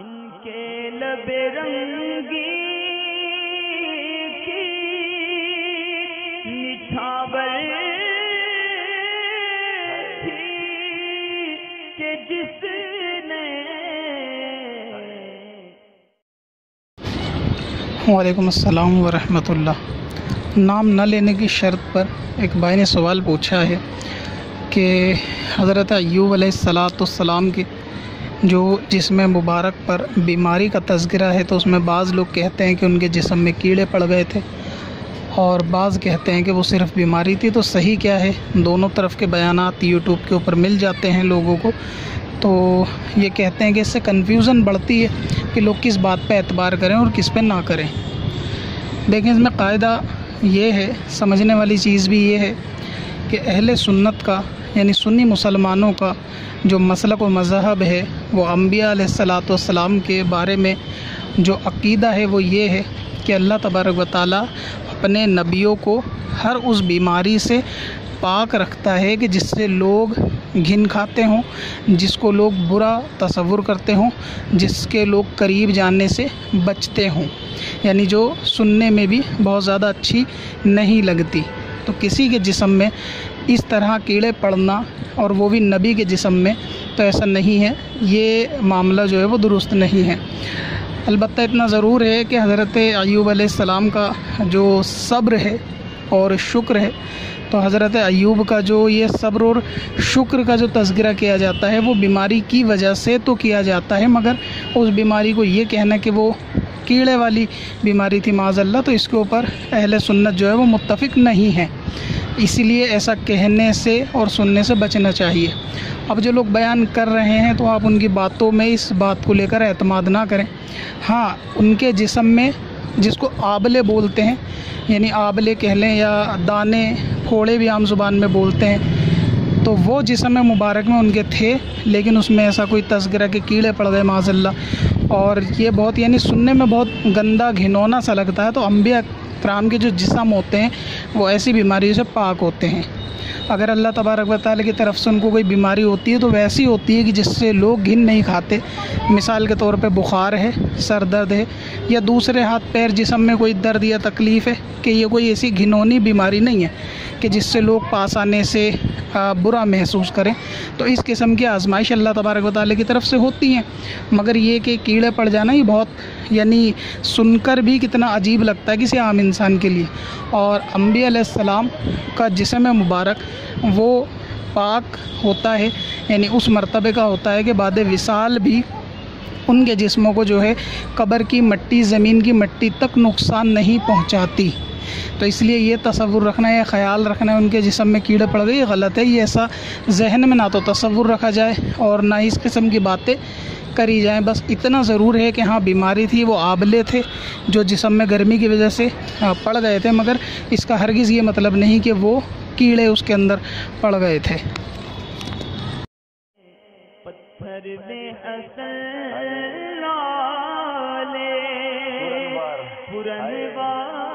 इनके लबे रंगी की मिठावर थी के जिसने। वालेकुम अस्सलाम व रहमतुल्लाह। नाम न लेने की शर्त पर एक भाई ने सवाल पूछा है कि हज़रत अय्यूब अलैहिस्सलाम की जो जिस्म मुबारक पर बीमारी का तज़किरा है, तो उसमें बाज़ लोग कहते हैं कि उनके जिस्म में कीड़े पड़ गए थे और बाज़ कहते हैं कि वो सिर्फ़ बीमारी थी। तो सही क्या है? दोनों तरफ के बयानात यूट्यूब के ऊपर मिल जाते हैं लोगों को, तो ये कहते हैं कि इससे कन्फ्यूज़न बढ़ती है कि लोग किस बात पर एतबार करें और किस पर ना करें। लेकिन इसमें कायदा ये है, समझने वाली चीज़ भी ये है कि अहले सुन्नत का यानी सुन्नी मुसलमानों का जो मसलक व मज़हब है, वो अम्बिया अलैहिस्सलाम के बारे में जो अक़ीदा है वो ये है कि अल्लाह तबारक व तआला अपने नबियों को हर उस बीमारी से पाक रखता है कि जिससे लोग घिन खाते हों, जिसको लोग बुरा तसव्वुर करते हों, जिसके लोग करीब जाने से बचते हों, यानी जो सुनने में भी बहुत ज़्यादा अच्छी नहीं लगती। तो किसी के जिस्म में इस तरह कीड़े पड़ना, और वो भी नबी के जिस्म में, तो ऐसा नहीं है, ये मामला जो है वो दुरुस्त नहीं है। अलबत्ता इतना ज़रूर है कि हज़रत अय्यूब अलैहिस्सलाम का जो सब्र है और शुक्र है, तो हज़रत अय्यूब का जो ये सब्र और शुक्र का जो तज़किरा किया जाता है वो बीमारी की वजह से तो किया जाता है, मगर उस बीमारी को ये कहना कि वो कीड़े वाली बीमारी थी माज़अल्लाह, तो इसके ऊपर अहले सुन्नत जो है वो मुत्तफ़िक़ नहीं है। इसीलिए ऐसा कहने से और सुनने से बचना चाहिए। अब जो लोग बयान कर रहे हैं, तो आप उनकी बातों में इस बात को लेकर एतमाद ना करें। हाँ, उनके जिस्म में जिसको आबले बोलते हैं, यानी आबले कह लें या दाने फोड़े भी आम ज़ुबान में बोलते हैं, तो वो जिस्म मुबारक में उनके थे, लेकिन उसमें ऐसा कोई तज़किरा के कीड़े पड़ गए माज़अल्लाह, और ये बहुत यानी सुनने में बहुत गंदा घिनौना सा लगता है। तो अम्बिया इकराम के जो जिस्म होते हैं वो ऐसी बीमारियों से पाक होते हैं। अगर अल्लाह तबारक व तआला की तरफ से उनको कोई बीमारी होती है तो वैसी होती है कि जिससे लोग घिन नहीं खाते। मिसाल के तौर पे बुखार है, सर दर्द है, या दूसरे हाथ पैर जिस्म में कोई दर्द या तकलीफ़ है, कि ये कोई ऐसी घिनौनी बीमारी नहीं है कि जिससे लोग पास आने से बुरा महसूस करें। तो इस किस्म की आजमाइश अल्लाह तबारक व तआला की तरफ से होती हैं, मगर ये कि कीड़े पड़ जाना ये बहुत यानी सुनकर भी कितना अजीब लगता है किसी आम इंसान के लिए। और अम्बिया अलैहिस्सलाम का जिस्म मुबारक वो पाक होता है, यानी उस मरतबे का होता है कि बाद विसाल भी उनके जिस्मों को जो है कब्र की मट्टी, ज़मीन की मट्टी तक नुकसान नहीं पहुंचाती। तो इसलिए ये तसव्वुर रखना है, ख़्याल रखना है उनके जिस्म में कीड़े पड़ गए, ये गलत है। ये ऐसा जहन में ना तो तसव्वुर रखा जाए और ना इस किस्म की बातें करी जाए। बस इतना ज़रूर है कि हाँ, बीमारी थी, वो आबले थे जो जिस्म में गर्मी की वजह से पड़ गए थे, मगर इसका हरगिज़ ये मतलब नहीं कि वो कीड़े उसके अंदर पड़ गए थे। पत्थर में हसन लाले पुरनवार